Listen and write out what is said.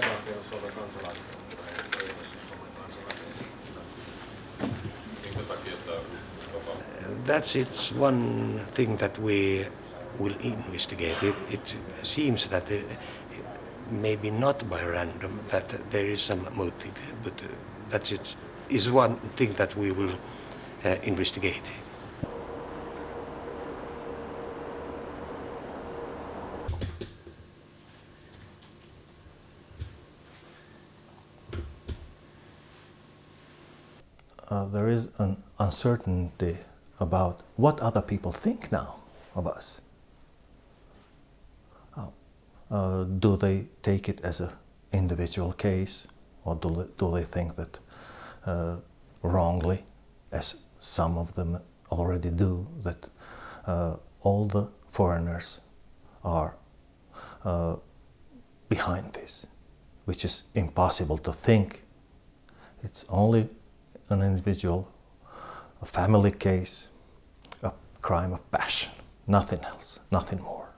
Federaation Suomen kansalaisjoukkoa tai ei ole siis Suomen kansalaisjoukkoa. That's it's one thing that we will investigate. It seems that maybe not by random that there is some motive, but that's it is one thing that we will investigate. There is an uncertainty about what other people think now of us. Do they take it as an individual case, or do they think that wrongly, as some of them already do, that all the foreigners are behind this, which is impossible to think. It's only an individual, a family case, a crime of passion, nothing else, nothing more.